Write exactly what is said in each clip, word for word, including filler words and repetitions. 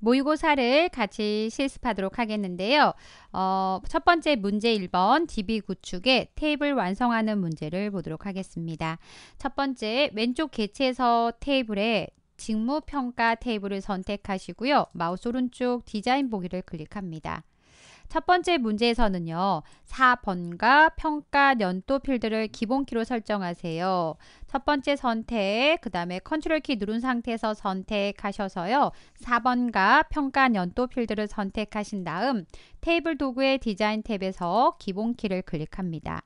모의고사를 같이 실습하도록 하겠는데요. 어, 첫 번째 문제 일 번 디비 구축에 테이블 완성하는 문제를 보도록 하겠습니다. 첫 번째, 왼쪽 개체서 테이블에 직무평가 테이블을 선택하시고요. 마우스 오른쪽 디자인 보기를 클릭합니다. 첫 번째 문제에서는요. 사 번과 평가 연도 필드를 기본키로 설정하세요. 첫 번째 선택, 그 다음에 컨트롤 키 누른 상태에서 선택하셔서요. 사 번과 평가 연도 필드를 선택하신 다음 테이블 도구의 디자인 탭에서 기본키를 클릭합니다.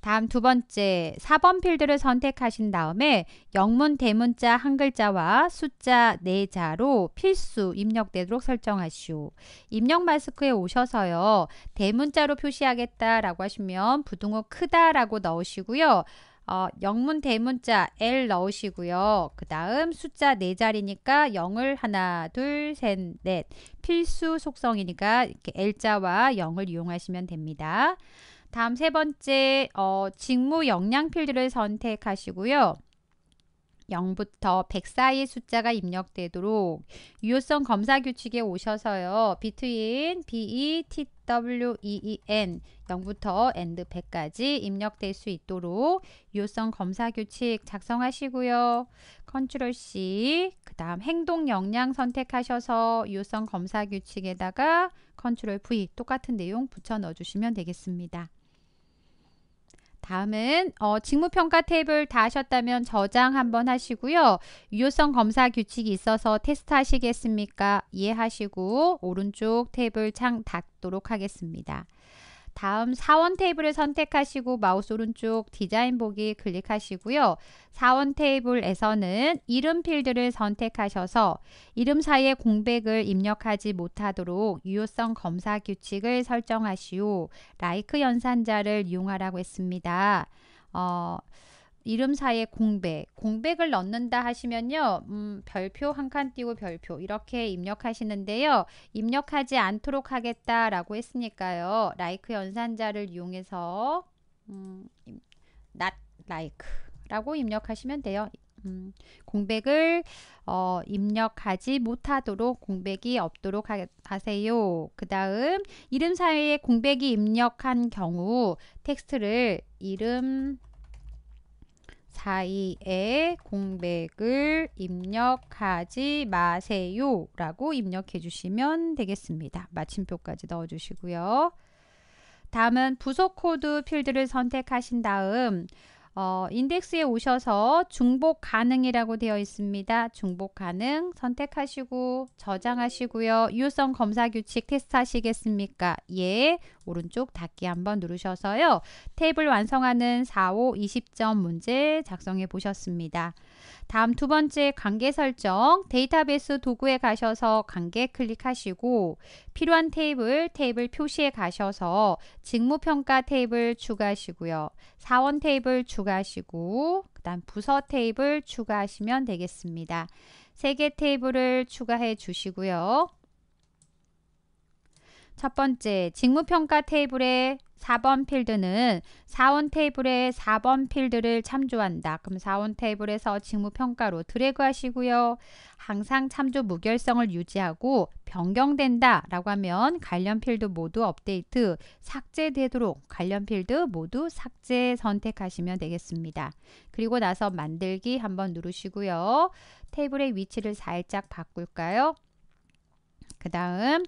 다음 두 번째, 사 번 필드를 선택하신 다음에 영문, 대문자, 한글자와 숫자 네 자로 필수 입력되도록 설정하시오. 입력 마스크에 오셔서요. 대문자로 표시하겠다라고 하시면 부등호 크다라고 넣으시고요. 어, 영문, 대문자 엘 넣으시고요. 그 다음 숫자 네 자리니까 영을 하나, 둘, 셋, 넷. 필수 속성이니까 이렇게 L자와 영을 이용하시면 됩니다. 다음 세 번째, 어, 직무 역량 필드를 선택하시고요. 영부터 백 사이의 숫자가 입력되도록 유효성 검사 규칙에 오셔서요. between, between, 영부터 and 백까지 입력될 수 있도록 유효성 검사 규칙 작성하시고요. 컨트롤 C, 그 다음 행동 역량 선택하셔서 유효성 검사 규칙에다가 컨트롤 V 똑같은 내용 붙여 넣어주시면 되겠습니다. 다음은 어, 직무평가 테이블 다 하셨다면 저장 한번 하시고요. 유효성 검사 규칙이 있어서 테스트 하시겠습니까? 이해하시고 오른쪽 테이블 창 닫도록 하겠습니다. 다음 사 원 테이블을 선택하시고 마우스 오른쪽 디자인 보기 클릭하시고요. 사 원 테이블에서는 이름 필드를 선택하셔서 이름 사이에 공백을 입력하지 못하도록 유효성 검사 규칙을 설정하시오. 라이크 연산자를 이용하라고 했습니다. 어, 이름 사이에 공백, 공백을 넣는다 하시면요. 음, 별표 한 칸 띄고 별표 이렇게 입력하시는데요. 입력하지 않도록 하겠다라고 했으니까요. 라이크 연산자를 이용해서 음, not like라고 입력하시면 돼요. 음, 공백을 어, 입력하지 못하도록 공백이 없도록 하, 하세요. 그 다음 이름 사이에 공백이 입력한 경우 텍스트를 이름 사이에 공백을 입력하지 마세요 라고 입력해 주시면 되겠습니다. 마침표까지 넣어 주시고요. 다음은 부속 코드 필드를 선택하신 다음 어, 인덱스에 오셔서 중복 가능이라고 되어 있습니다. 중복 가능 선택하시고 저장하시고요. 유효성 검사 규칙 테스트 하시겠습니까? 예. 오른쪽 닫기 한번 누르셔서요. 테이블 완성하는 사, 오, 이십 점 문제 작성해 보셨습니다. 다음 두 번째 관계 설정, 데이터베이스 도구에 가셔서 관계 클릭하시고 필요한 테이블, 테이블 표시에 가셔서 직무평가 테이블 추가하시고요. 사 원 테이블 추가하시고 그 다음 부서 테이블 추가하시면 되겠습니다. 세 개 테이블을 추가해 주시고요. 첫 번째, 직무평가 테이블에 사 번 필드는 사 원 테이블에 사 번 필드를 참조한다. 그럼 사 원 테이블에서 직무평가로 드래그 하시고요. 항상 참조 무결성을 유지하고 변경된다 라고 하면 관련 필드 모두 업데이트, 삭제되도록 관련 필드 모두 삭제 선택하시면 되겠습니다. 그리고 나서 만들기 한번 누르시고요. 테이블의 위치를 살짝 바꿀까요? 그 다음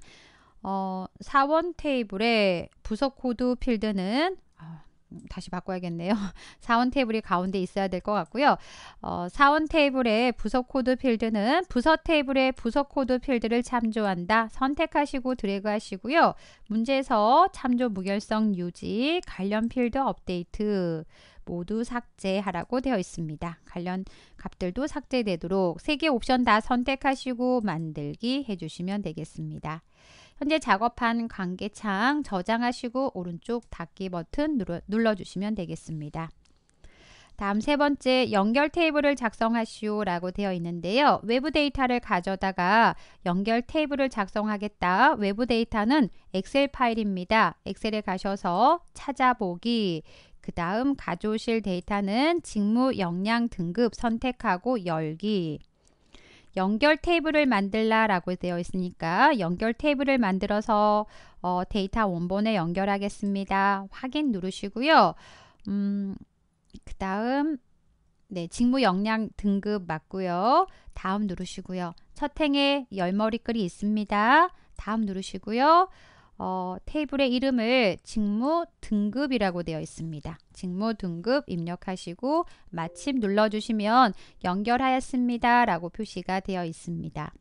어, 사 원 테이블의 부속 코드 필드는 어, 다시 바꿔야겠네요. 사 원 테이블이 가운데 있어야 될 것 같고요. 어, 사 원 테이블의 부속 코드 필드는 부서 테이블의 부속 코드 필드를 참조한다. 선택하시고 드래그 하시고요. 문제에서 참조 무결성 유지, 관련 필드 업데이트 모두 삭제하라고 되어 있습니다. 관련 값들도 삭제되도록 세 개 옵션 다 선택하시고 만들기 해주시면 되겠습니다. 현재 작업한 관계창 저장하시고 오른쪽 닫기 버튼 눌러, 눌러주시면 되겠습니다. 다음 세 번째, 연결 테이블을 작성하시오 라고 되어 있는데요. 외부 데이터를 가져다가 연결 테이블을 작성하겠다. 외부 데이터는 엑셀 파일입니다. 엑셀에 가셔서 찾아보기, 그 다음 가져오실 데이터는 직무 역량 등급 선택하고 열기, 연결 테이블을 만들라 라고 되어 있으니까 연결 테이블을 만들어서 어, 데이터 원본에 연결하겠습니다. 확인 누르시고요. 음, 그 다음 네, 직무 역량 등급 맞고요. 다음 누르시고요. 첫 행에 열머리글이 있습니다. 다음 누르시고요. 어, 테이블의 이름을 직무 등급이라고 되어 있습니다. 직무 등급 입력하시고 마침 눌러주시면 연결하였습니다 라고 표시가 되어 있습니다.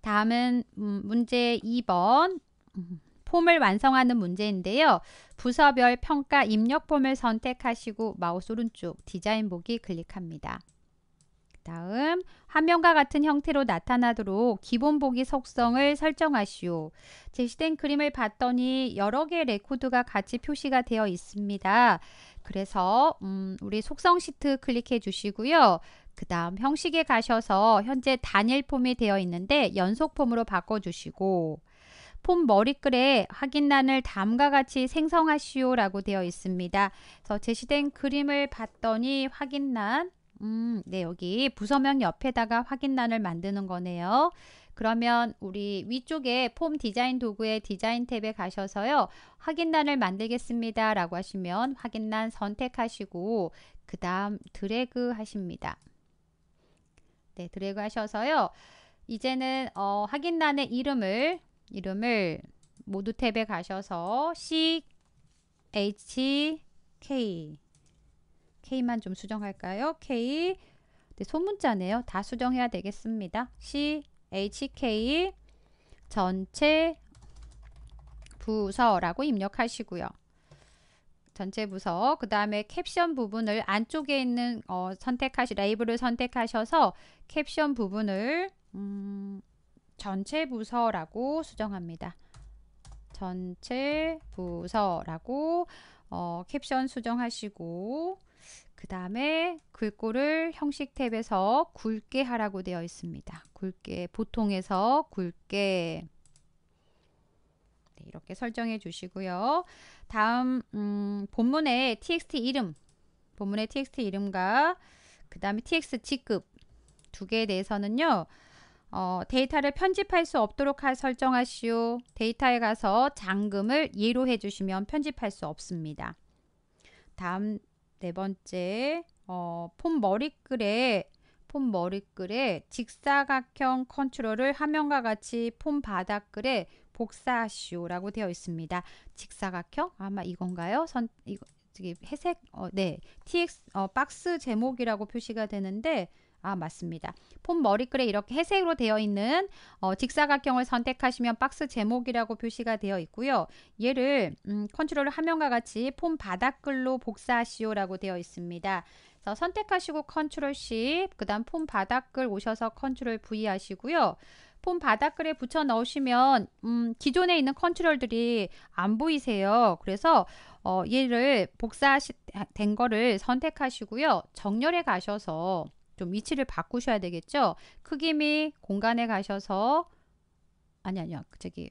다음은 음, 문제 이 번 음, 폼을 완성하는 문제인데요. 부서별 평가 입력 폼을 선택하시고 마우스 오른쪽 디자인 보기 클릭합니다. 다음 화면과 같은 형태로 나타나도록 기본 보기 속성을 설정하시오. 제시된 그림을 봤더니 여러 개의 레코드가 같이 표시가 되어 있습니다. 그래서 음, 우리 속성 시트 클릭해 주시고요. 그 다음 형식에 가셔서 현재 단일 폼이 되어 있는데 연속 폼으로 바꿔주시고 폼 머리글에 확인란을 다음과 같이 생성하시오 라고 되어 있습니다. 그래서 제시된 그림을 봤더니 확인란 음, 네, 여기 부서명 옆에다가 확인란을 만드는 거네요. 그러면 우리 위쪽에 폼 디자인 도구의 디자인 탭에 가셔서요. 확인란을 만들겠습니다 라고 하시면 확인란 선택하시고 그 다음 드래그 하십니다. 네, 드래그 하셔서요. 이제는 어, 확인란의 이름을 이름을 모두 탭에 가셔서 C, H, K K만 좀 수정할까요? K 네, 소문자네요. 다 수정해야 되겠습니다. C, H, K 전체 부서라고 입력하시고요. 전체 부서 그 다음에 캡션 부분을 안쪽에 있는 어, 선택하시 레이블을 선택하셔서 캡션 부분을 음, 전체 부서라고 수정합니다. 전체 부서라고 어, 캡션 수정하시고 그 다음에 글꼴을 형식 탭에서 굵게 하라고 되어 있습니다. 굵게 보통에서 굵게 네, 이렇게 설정해 주시고요. 다음 음, 본문의 txt 이름 본문의 txt 이름과 그 다음에 txt 직급 두 개에 대해서는요. 어, 데이터를 편집할 수 없도록 할 설정하시오. 데이터에 가서 잠금을 예로 해주시면 편집할 수 없습니다. 다음 네 번째 어, 폼 머리글에 폼 머리글에 직사각형 컨트롤을 화면과 같이 폼 바닥글에 복사하시오 라고 되어 있습니다. 직사각형 아마 이건가요? 선 이거 저기 회색 어, 네 tx 어, 박스 제목이라고 표시가 되는데. 아 맞습니다. 폼 머리글에 이렇게 회색으로 되어 있는 어, 직사각형을 선택하시면 박스 제목이라고 표시가 되어 있고요. 얘를 음, 컨트롤 화면과 같이 폼 바닥글로 복사하시오 라고 되어 있습니다. 그래서 선택하시고 컨트롤 C 그 다음 폼 바닥글 오셔서 컨트롤 V 하시고요. 폼 바닥글에 붙여 넣으시면 음, 기존에 있는 컨트롤들이 안 보이세요. 그래서 어, 얘를 복사된 거를 선택하시고요. 정렬에 가셔서 좀 위치를 바꾸셔야 되겠죠. 크기 및 공간에 가셔서 아니 아니요 저기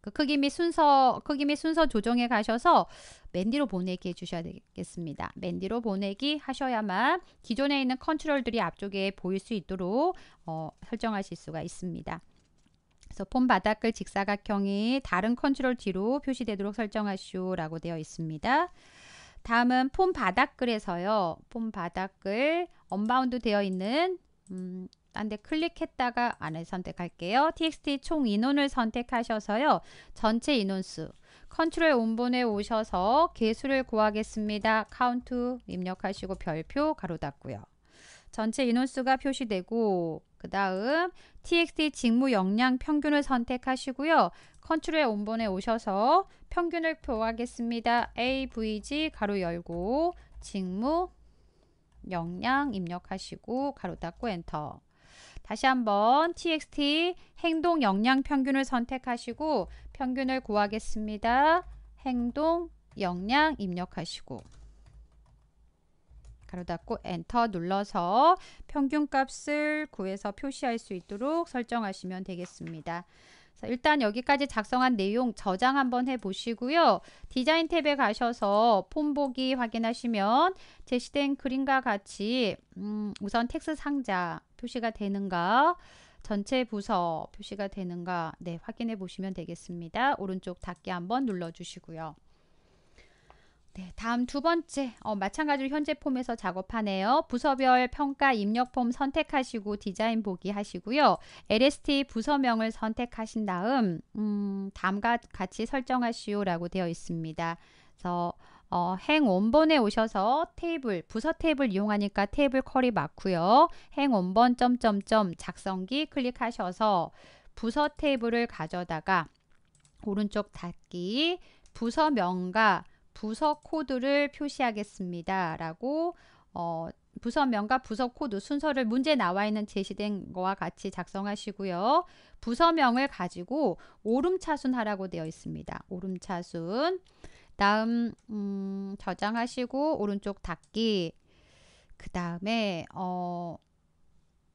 그 크기 및 순서 크기 및 순서 조정에 가셔서 맨 뒤로 보내기 해주셔야 되겠습니다. 맨 뒤로 보내기 하셔야만 기존에 있는 컨트롤들이 앞쪽에 보일 수 있도록 어, 설정하실 수가 있습니다. 그래서 폼 바닥글 직사각형이 다른 컨트롤 뒤로 표시되도록 설정하시오 라고 되어 있습니다. 다음은 폼 바닥글에서요. 폼 바닥글 언바운드 되어 있는 음, 안데 클릭했다가 안에 선택할게요. txt 총 인원을 선택하셔서요. 전체 인원수 컨트롤 원본에 오셔서 개수를 구하겠습니다. 카운트 입력하시고 별표 가로 닫고요. 전체 인원수가 표시되고 그 다음 txt 직무 역량 평균을 선택하시고요. 컨트롤 원본에 오셔서 평균을 표하겠습니다. 에이브이지 가로 열고 직무 역량 입력하시고 가로 닫고 엔터. 다시 한번 txt 행동 역량 평균을 선택하시고 평균을 구하겠습니다. 행동 역량 입력하시고 가로 닫고 엔터 눌러서 평균 값을 구해서 표시할 수 있도록 설정하시면 되겠습니다. 자, 일단 여기까지 작성한 내용 저장 한번 해보시고요. 디자인 탭에 가셔서 폼 보기 확인하시면 제시된 그림과 같이 음, 우선 텍스 상자 표시가 되는가, 전체 부서 표시가 되는가 네 확인해 보시면 되겠습니다. 오른쪽 닫기 한번 눌러주시고요. 네, 다음 두 번째, 어, 마찬가지로 현재 폼에서 작업하네요. 부서별 평가 입력 폼 선택하시고 디자인 보기 하시고요. 엘에스티 부서명을 선택하신 다음 음, 다음과 같이 설정하시오 라고 되어 있습니다. 그래서 어, 행 원본에 오셔서 테이블, 부서 테이블 이용하니까 테이블 쿼리 맞고요. 행 원본 점점점 작성기 클릭하셔서 부서 테이블을 가져다가 오른쪽 닫기 부서명과 부서 코드를 표시하겠습니다 라고 어, 부서명과 부서 코드 순서를 문제 나와 있는 제시된 거와 같이 작성하시고요. 부서명을 가지고 오름차순 하라고 되어 있습니다. 오름차순 다음 음, 저장하시고 오른쪽 닫기 그 다음에 어,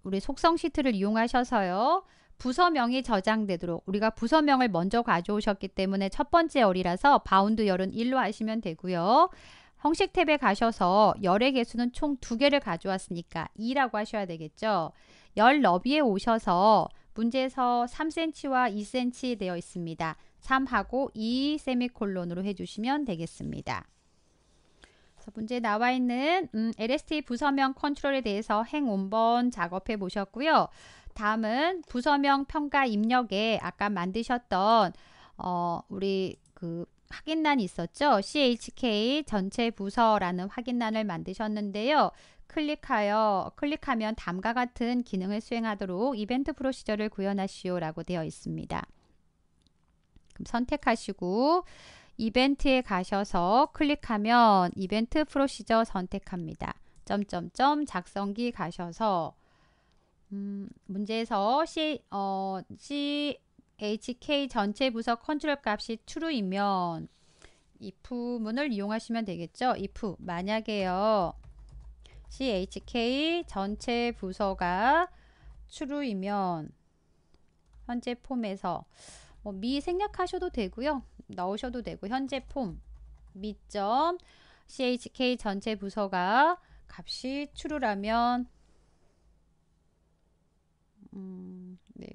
우리 속성 시트를 이용하셔서요. 부서명이 저장되도록 우리가 부서명을 먼저 가져오셨기 때문에 첫 번째 열이라서 바운드 열은 일로 하시면 되고요. 형식 탭에 가셔서 열의 개수는 총 두 개를 가져왔으니까 이라고 하셔야 되겠죠. 열 너비에 오셔서 문제에서 삼 센티미터와 이 센티미터 되어 있습니다. 삼하고 이 세미콜론으로 해주시면 되겠습니다. 문제 나와 있는 음, 엘에스티 부서명 컨트롤에 대해서 행 원본 작업해 보셨고요. 다음은 부서명 평가 입력에 아까 만드셨던 어, 우리 그 확인란이 있었죠. 씨에이치케이 전체 부서라는 확인란을 만드셨는데요. 클릭하여 클릭하면 다음과 같은 기능을 수행하도록 이벤트 프로시저를 구현하시오 라고 되어 있습니다. 그럼 선택하시고 이벤트에 가셔서 클릭하면 이벤트 프로시저 선택합니다. 점점점 작성기 가셔서 음, 문제에서 C, 어, 씨에이치케이 전체 부서 컨트롤 값이 true이면 if 문을 이용하시면 되겠죠. if 만약에요 씨에이치케이 전체 부서가 true이면 현재 폼에서 뭐 미 생략하셔도 되고요. 넣으셔도 되고 현재 폼 미점 씨에이치케이 전체 부서가 값이 true라면 음, 네.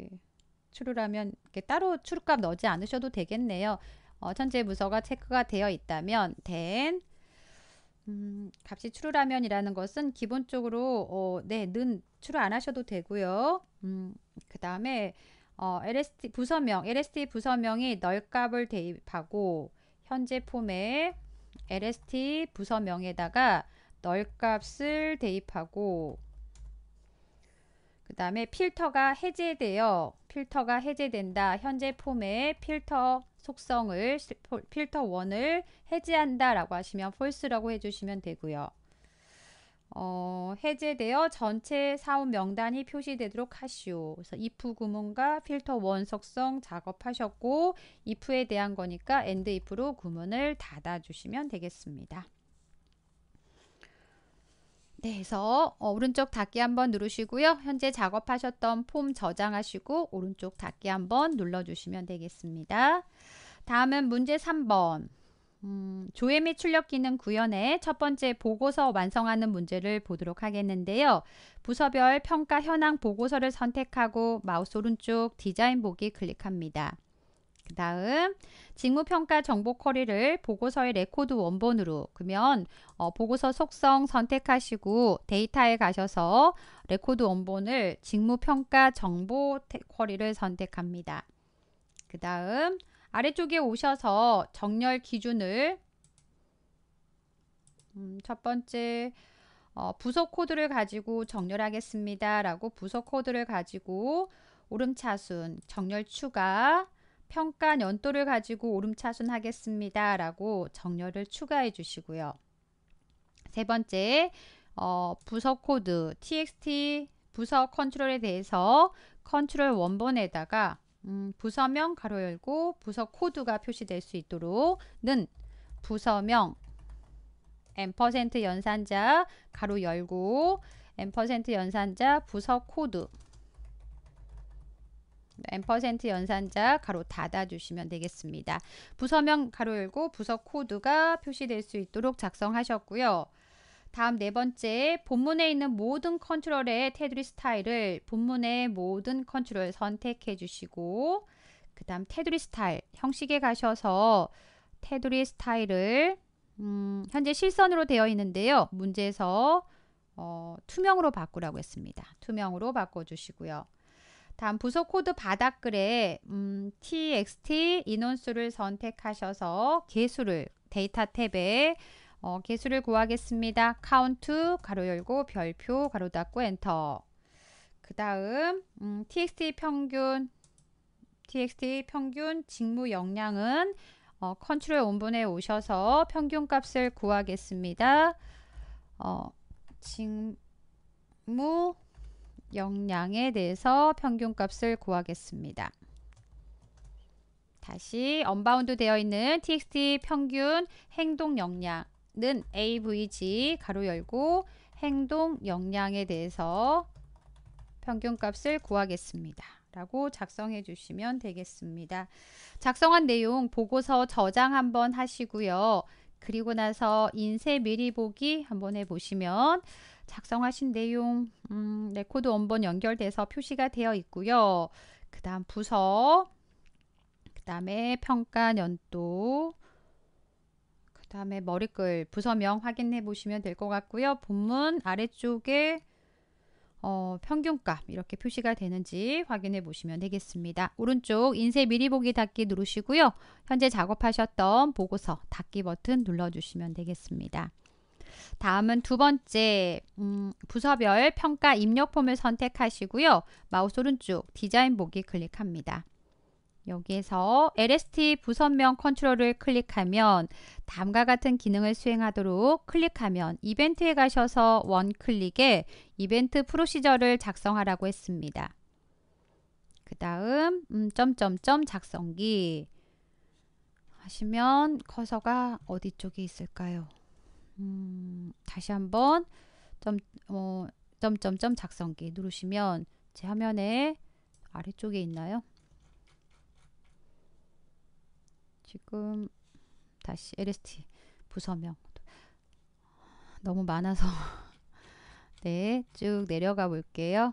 true라면 이렇게 따로 true값 넣지 않으셔도 되겠네요. 어, 전체 부서가 체크가 되어 있다면 then 음, 값이 true라면 이라는 것은 기본적으로 어, 네, 는 true 안 하셔도 되고요. 음, 그 다음에 어, 엘에스티 부서명, 엘에스티 부서명이 널값을 대입하고 현재 폼에 엘에스티 부서명에다가 널값을 대입하고 그 다음에 필터가 해제되어 필터가 해제된다. 현재 폼에 필터 속성을 필터 원을 해제한다 라고 하시면 false라고 해주시면 되고요. 어, 해제되어 전체 사원 명단이 표시되도록 하시오. 그래서 if 구문과 필터 원 속성 작업하셨고 if에 대한 거니까 and if로 구문을 닫아주시면 되겠습니다. 네, 그래서 어, 오른쪽 닫기 한번 누르시고요. 현재 작업하셨던 폼 저장하시고 오른쪽 닫기 한번 눌러주시면 되겠습니다. 다음은 문제 삼 번. 음, 조회 및 출력 기능 구현의 첫 번째 보고서 완성하는 문제를 보도록 하겠는데요. 부서별 평가 현황 보고서를 선택하고 마우스 오른쪽 디자인 보기 클릭합니다. 그 다음 직무평가 정보 쿼리를 보고서의 레코드 원본으로 그러면 어, 보고서 속성 선택하시고 데이터에 가셔서 레코드 원본을 직무평가 정보 쿼리를 선택합니다. 그 다음 아래쪽에 오셔서 정렬 기준을 음, 첫 번째 어, 부서 코드를 가지고 정렬하겠습니다 라고 부서 코드를 가지고 오름차순 정렬 추가 평가 연도를 가지고 오름차순 하겠습니다 라고 정렬을 추가해 주시고요. 세 번째 어, 부서 코드 txt 부서 컨트롤에 대해서 컨트롤 원본에다가 음, 부서명 가로 열고 부서 코드가 표시될 수 있도록 는 부서명 엠퍼센트 연산자 가로 열고 엠퍼센트 연산자 부서 코드 엠퍼센트 연산자 가로 닫아주시면 되겠습니다. 부서명 가로 열고 부서 코드가 표시될 수 있도록 작성하셨고요. 다음 네 번째, 본문에 있는 모든 컨트롤의 테두리 스타일을 본문의 모든 컨트롤 선택해 주시고, 그 다음 테두리 스타일 형식에 가셔서 테두리 스타일을 음, 현재 실선으로 되어 있는데요. 문제에서 어, 투명으로 바꾸라고 했습니다. 투명으로 바꿔주시고요. 다음 부서 코드 바닥글에 음, txt 인원수를 선택하셔서 개수를 데이터 탭에 어, 개수를 구하겠습니다. 카운트 가로 열고 별표 가로 닫고 엔터. 그 다음 음, txt 평균 txt 평균 직무 역량은 어, 컨트롤 원본에 오셔서 평균값을 구하겠습니다. 어, 직무 역량에 대해서 평균값을 구하겠습니다. 다시 언바운드 되어 있는 txt 평균 행동 역량은 avg 가로 열고 행동 역량에 대해서 평균값을 구하겠습니다. 라고 작성해 주시면 되겠습니다. 작성한 내용 보고서 저장 한번 하시고요. 그리고 나서 인쇄 미리 보기 한번 해보시면 작성하신 내용 음, 레코드 원본 연결돼서 표시가 되어 있고요. 그 다음 부서, 그 다음에 평가 연도, 그 다음에 머리글 부서명 확인해 보시면 될 것 같고요. 본문 아래쪽에 어, 평균값 이렇게 표시가 되는지 확인해 보시면 되겠습니다. 오른쪽 인쇄 미리 보기 닫기 누르시고요. 현재 작업하셨던 보고서 닫기 버튼 눌러주시면 되겠습니다. 다음은 두 번째, 음, 부서별 평가 입력 폼을 선택하시고요. 마우스 오른쪽 디자인 보기 클릭합니다. 여기에서 엘에스티 부서명 컨트롤을 클릭하면 다음과 같은 기능을 수행하도록 클릭하면 이벤트에 가셔서 원클릭에 이벤트 프로시저를 작성하라고 했습니다. 그 다음 음, 점점점 작성기 하시면 커서가 어디 쪽에 있을까요? 음, 다시 한번 점, 어, 점점점 작성기 누르시면 제 화면에 아래쪽에 있나요? 지금 다시 엘에스티 부서명 너무 많아서 네, 쭉 내려가 볼게요.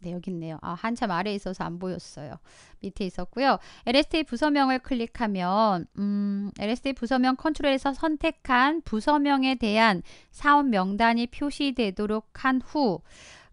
네, 여기 있네요. 아, 한참 아래에 있어서 안 보였어요. 밑에 있었고요. 엘에스티 부서명을 클릭하면 음, 엘에스티 부서명 컨트롤에서 선택한 부서명에 대한 사원 명단이 표시되도록 한 후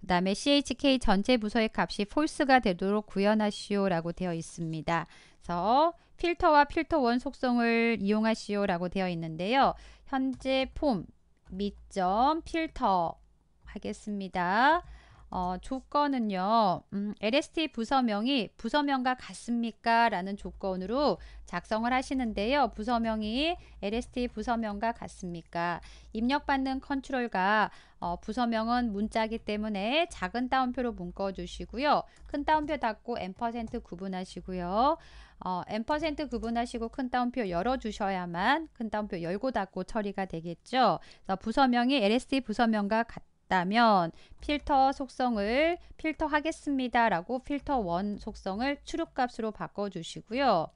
그 다음에 씨에이치케이 전체 부서의 값이 false가 되도록 구현하시오 라고 되어 있습니다. 그래서 필터와 필터원 속성을 이용하시오 라고 되어 있는데요. 현재 폼 밑점 필터 하겠습니다. 어, 조건은요. 음, 엘에스티 부서명이 부서명과 같습니까? 라는 조건으로 작성을 하시는데요. 부서명이 엘에스티 부서명과 같습니까? 입력받는 컨트롤과 어, 부서명은 문자이기 때문에 작은 따옴표로 묶어주시고요. 큰 따옴표 닫고 엠퍼센트 구분하시고요. 어, 엠퍼센트 구분하시고 큰 따옴표 열어주셔야만 큰 따옴표 열고 닫고 처리가 되겠죠. 그래서 부서명이 엘에스티 부서명과 같 다면 필터 속성을 필터 하겠습니다 라고 필터원 속성을 출력값으로 바꿔 주시고요.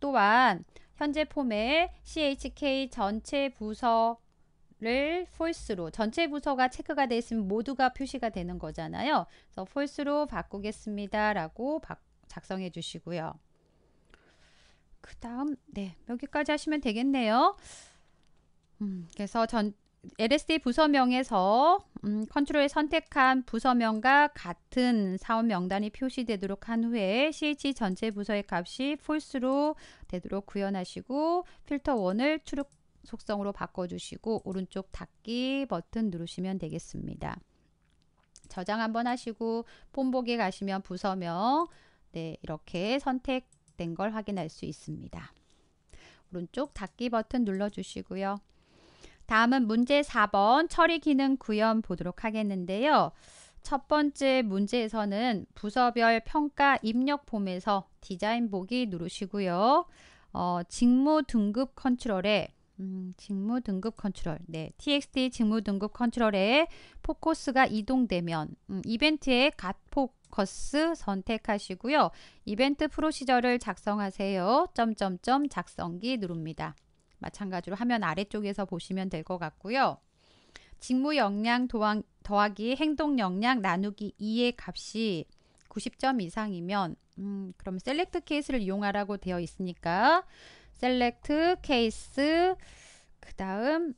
또한 현재 폼에 씨에이치케이 전체 부서를 false로 전체 부서가 체크가 되어 있으면 모두가 표시가 되는 거잖아요. 그래서 false로 바꾸겠습니다 라고 작성해 주시고요. 그 다음 네, 여기까지 하시면 되겠네요. 음, 그래서 전 엘에스티 부서명에서 음, 컨트롤 선택한 부서명과 같은 사원 명단이 표시되도록 한 후에 ch 전체 부서의 값이 false로 되도록 구현하시고 필터원을 출력 속성으로 바꿔주시고 오른쪽 닫기 버튼 누르시면 되겠습니다. 저장 한번 하시고 폼 보기 가시면 부서명 네, 이렇게 선택된 걸 확인할 수 있습니다. 오른쪽 닫기 버튼 눌러주시고요. 다음은 문제 사 번 처리 기능 구현 보도록 하겠는데요. 첫 번째 문제에서는 부서별 평가 입력 폼에서 디자인 보기 누르시고요. 어, 직무 등급 컨트롤에 음, 직무 등급 컨트롤. 네, txt 직무 등급 컨트롤에 포커스가 이동되면 음, 이벤트에 갓 포커스 선택하시고요. 이벤트 프로시저를 작성하세요. 점점점 작성기 누릅니다. 마찬가지로 화면 아래쪽에서 보시면 될 것 같고요. 직무 역량 더하기 행동 역량 나누기 이의 값이 구십 점 이상이면 음, 그럼 셀렉트 케이스를 이용하라고 되어 있으니까 셀렉트 케이스 그 다음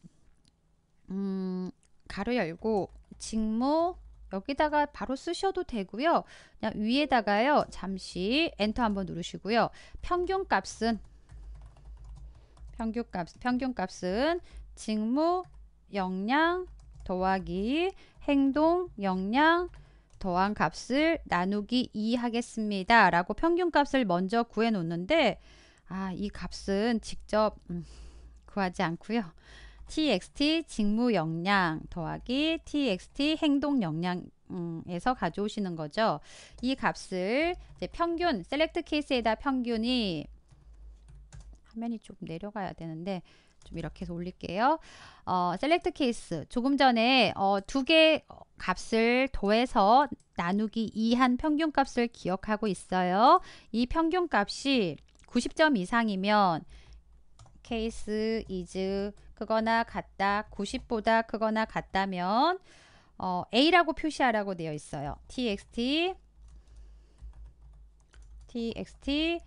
음, 가로 열고 직무 여기다가 바로 쓰셔도 되고요. 그냥 위에다가요. 잠시 엔터 한번 누르시고요. 평균값은 평균값, 평균값은 직무 역량 더하기 행동 역량 더한 값을 나누기 이 하겠습니다. 라고 평균값을 먼저 구해 놓는데 아, 이 값은 직접 음, 구하지 않고요. txt 직무 역량 더하기 txt 행동 역량에서 가져오시는 거죠. 이 값을 이제 평균 셀렉트 케이스에다 평균이 화면이 좀 내려가야 되는데 좀 이렇게 해서 올릴게요. 어, 셀렉트 케이스 조금 전에 어, 두 개 값을 더해서 나누기 이 한 평균값을 기억하고 있어요. 이 평균값이 구십 점 이상이면 케이스 이즈 크거나 같다 구십보다 크거나 같다면 어, A라고 표시하라고 되어 있어요. txt txt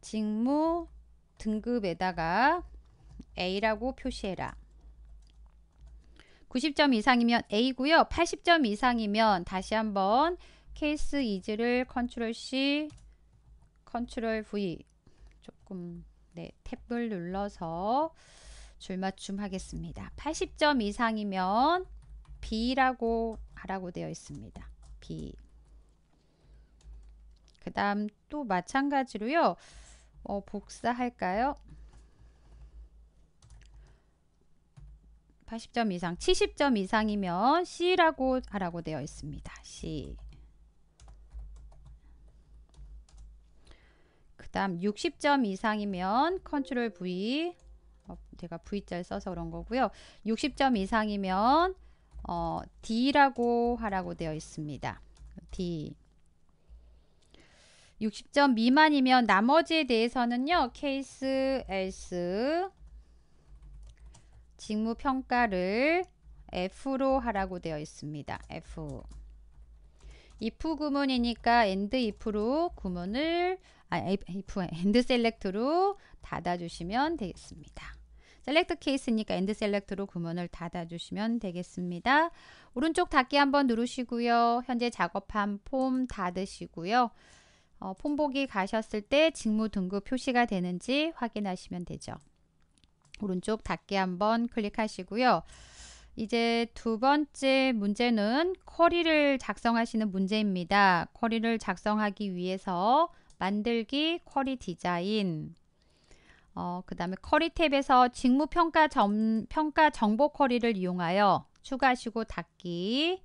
직무 등급에다가 A라고 표시해라. 구십 점 이상이면 A고요. 팔십 점 이상이면 다시 한번 케이스 이즈를 컨트롤 C 컨트롤 V 조금 네, 탭을 눌러서 줄맞춤 하겠습니다. 팔십 점 이상이면 B라고 하라고 되어 있습니다. B. 그 다음 또 마찬가지로요. 어, 복사할까요? 팔십 점 이상, 칠십 점 이상이면 C라고 하라고 되어 있습니다. C. 다음 육십 점 이상이면 컨트롤 V 어, 제가 V자를 써서 그런 거고요. 육십 점 이상이면 어, D라고 하라고 되어 있습니다. D. 육십 점 미만이면 나머지에 대해서는요. 케이스 else 직무 평가를 F로 하라고 되어 있습니다. F. if 구문이니까 and if로 구문을 아, if, and select로 닫아주시면 되겠습니다. 셀렉트 케이스니까 and select로 구문을 닫아주시면 되겠습니다. 오른쪽 닫기 한번 누르시고요. 현재 작업한 폼 닫으시고요. 어, 폼 보기 가셨을 때 직무 등급 표시가 되는지 확인하시면 되죠. 오른쪽 닫기 한번 클릭하시고요. 이제 두 번째 문제는 쿼리를 작성하시는 문제입니다. 쿼리를 작성하기 위해서 만들기, 쿼리 디자인, 어, 그 다음에 쿼리 탭에서 직무 평가, 점, 평가 정보 쿼리를 이용하여 추가하시고 닫기.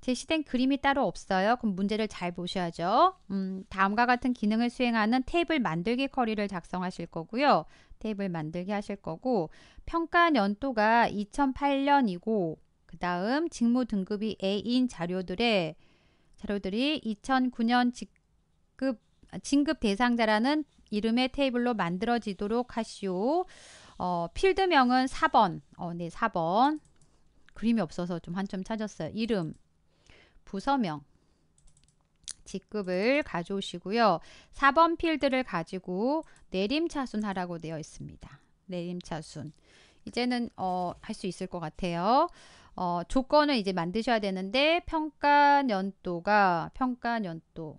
제시된 그림이 따로 없어요. 그럼 문제를 잘 보셔야죠. 음, 다음과 같은 기능을 수행하는 테이블 만들기 쿼리를 작성하실 거고요. 테이블 만들기 하실 거고 평가 연도가 이천팔 년이고 그 다음 직무 등급이 A인 자료들의 자료들이 이천구 년 직급 진급 대상자라는 이름의 테이블로 만들어지도록 하시오. 어, 필드명은 사 번. 어, 네, 사 번. 그림이 없어서 좀 한참 찾았어요. 이름, 부서명, 직급을 가져오시고요. 사 번 필드를 가지고 내림차순하라고 되어 있습니다. 내림차순. 이제는 어, 할 수 있을 것 같아요. 어, 조건을 이제 만드셔야 되는데 평가 연도가 평가 연도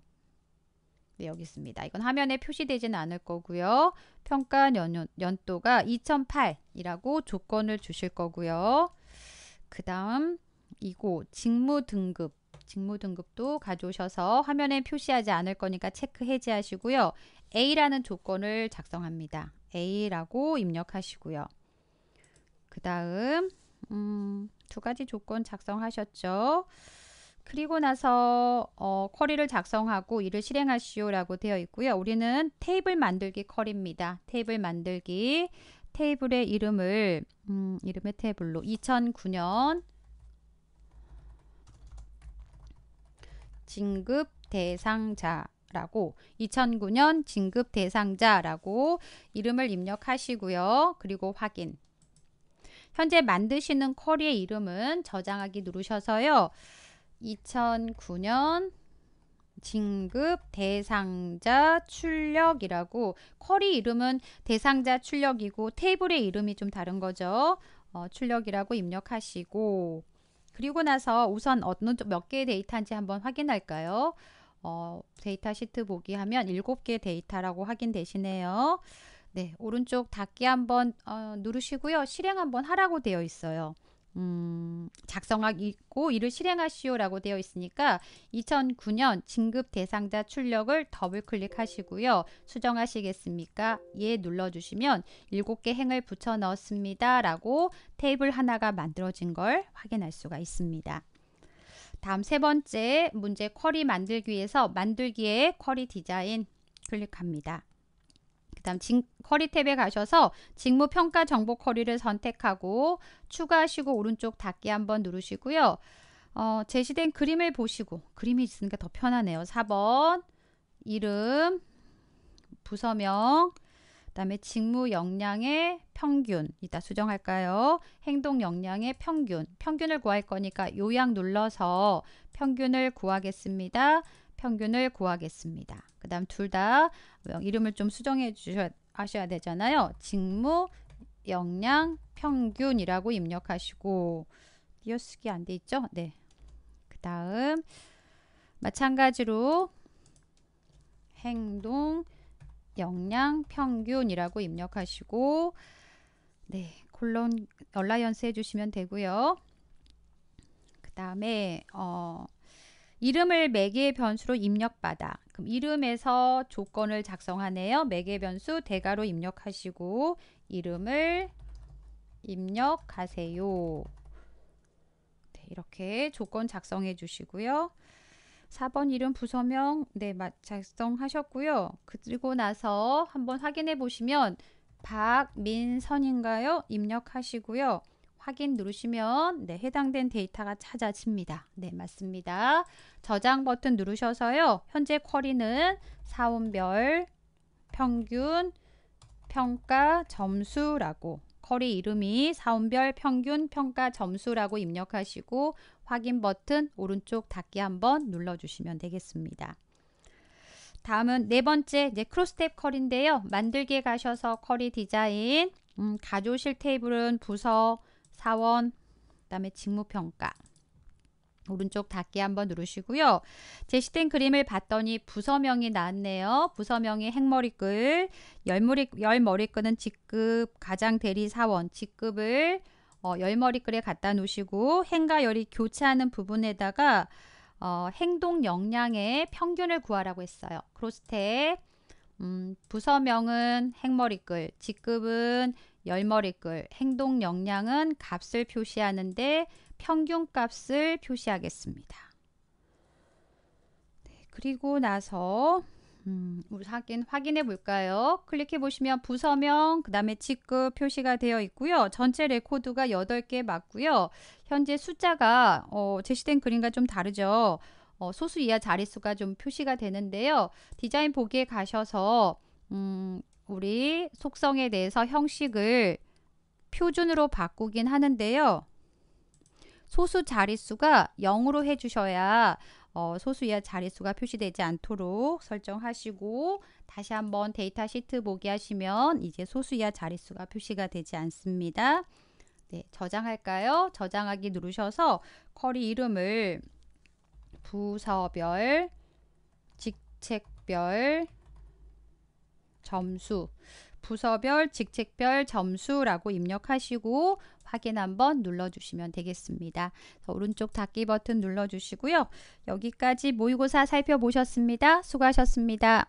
네, 여기 있습니다. 이건 화면에 표시되지는 않을 거고요. 평가 연, 연도가 이천팔이라고 조건을 주실 거고요. 그 다음 이고 직무 등급 직무 등급도 가져오셔서 화면에 표시하지 않을 거니까 체크 해제하시고요. A라는 조건을 작성합니다. A라고 입력하시고요. 그 다음 음, 두 가지 조건 작성하셨죠. 그리고 나서 어, 쿼리를 작성하고 이를 실행하시오 라고 되어 있고요. 우리는 테이블 만들기 쿼리입니다. 테이블 만들기 테이블의 이름을 음, 이름의 테이블로 이천구 년 진급 대상자라고 이천구 년 진급 대상자라고 이름을 입력하시고요. 그리고 확인. 현재 만드시는 쿼리의 이름은 저장하기 누르셔서요. 이천구 년 진급 대상자 출력이라고 쿼리 이름은 대상자 출력이고 테이블의 이름이 좀 다른 거죠. 어, 출력이라고 입력하시고 그리고 나서 우선 어느 몇 개의 데이터인지 한번 확인할까요? 어, 데이터 시트 보기 하면 일곱 개 데이터라고 확인되시네요. 네, 오른쪽 닫기 한번 어, 누르시고요. 실행 한번 하라고 되어 있어요. 음, 작성하고 이를 실행하시오 라고 되어 있으니까 이천구 년 진급 대상자 출력을 더블 클릭하시고요. 수정하시겠습니까? 예 눌러주시면 일곱 개 행을 붙여 넣었습니다 라고 테이블 하나가 만들어진 걸 확인할 수가 있습니다. 다음 세 번째 문제 쿼리 만들기에서 만들기에 쿼리 디자인 클릭합니다. 그 다음 쿼리 탭에 가셔서 직무 평가 정보 쿼리를 선택하고 추가하시고 오른쪽 닫기 한번 누르시고요. 어, 제시된 그림을 보시고 그림이 있으니까 더 편하네요. 사 번 이름, 부서명, 그 다음에 직무 역량의 평균 이따 수정할까요? 행동 역량의 평균 평균을 구할 거니까 요약 눌러서 평균을 구하겠습니다. 평균을 구하겠습니다. 그 다음 둘 다 이름을 좀 수정해 주셔야 되잖아요. 직무 역량 평균이라고 입력하시고 띄어쓰기 안 돼 있죠? 네. 그 다음 마찬가지로 행동 역량 평균이라고 입력하시고 네 콜론 얼라이언스 해주시면 되고요. 그 다음에 어 이름을 매개의 변수로 입력받아. 그럼 이름에서 조건을 작성하네요. 매개의 변수 대괄호 입력하시고 이름을 입력하세요. 네, 이렇게 조건 작성해 주시고요. 사 번 이름 부서명 네, 작성하셨고요. 그리고 나서 한번 확인해 보시면 박민선인가요? 입력하시고요. 확인 누르시면 네, 해당된 데이터가 찾아집니다. 네, 맞습니다. 저장 버튼 누르셔서요. 현재 쿼리는 사원별, 평균, 평가, 점수라고 쿼리 이름이 사원별, 평균, 평가, 점수라고 입력하시고 확인 버튼 오른쪽 닫기 한번 눌러주시면 되겠습니다. 다음은 네 번째 이제 크로스탭 쿼리인데요. 만들기에 가셔서 쿼리 디자인, 음, 가져오실 테이블은 부서, 사원, 그 다음에 직무평가 오른쪽 닫기 한번 누르시고요. 제시된 그림을 봤더니 부서명이 나왔네요. 부서명이 행머리글, 열머리, 열머리글은 직급, 가장 대리 사원, 직급을 어, 열머리글에 갖다 놓으시고 행과 열이 교차하는 부분에다가 어, 행동 역량의 평균을 구하라고 했어요. 크로스탭 음, 부서명은 행머리글, 직급은 열머리글, 행동 역량은 값을 표시하는데 평균값을 표시하겠습니다. 네, 그리고 나서 음, 우리 확인, 확인해 볼까요? 클릭해 보시면 부서명, 그 다음에 직급 표시가 되어 있고요. 전체 레코드가 여덟 개 맞고요. 현재 숫자가 어, 제시된 그림과 좀 다르죠. 어, 소수 이하 자릿수가 좀 표시가 되는데요. 디자인 보기에 가셔서 음, 우리 속성에 대해서 형식을 표준으로 바꾸긴 하는데요. 소수 자릿수가 영으로 해주셔야 어, 소수 이하 자릿수가 표시되지 않도록 설정하시고 다시 한번 데이터 시트 보기 하시면 이제 소수 이하 자릿수가 표시가 되지 않습니다. 네, 저장할까요? 저장하기 누르셔서 쿼리 이름을 부서별, 직책별, 점수, 부서별, 직책별, 점수라고 입력하시고 확인 한번 눌러주시면 되겠습니다. 오른쪽 닫기 버튼 눌러주시고요. 여기까지 모의고사 살펴보셨습니다. 수고하셨습니다.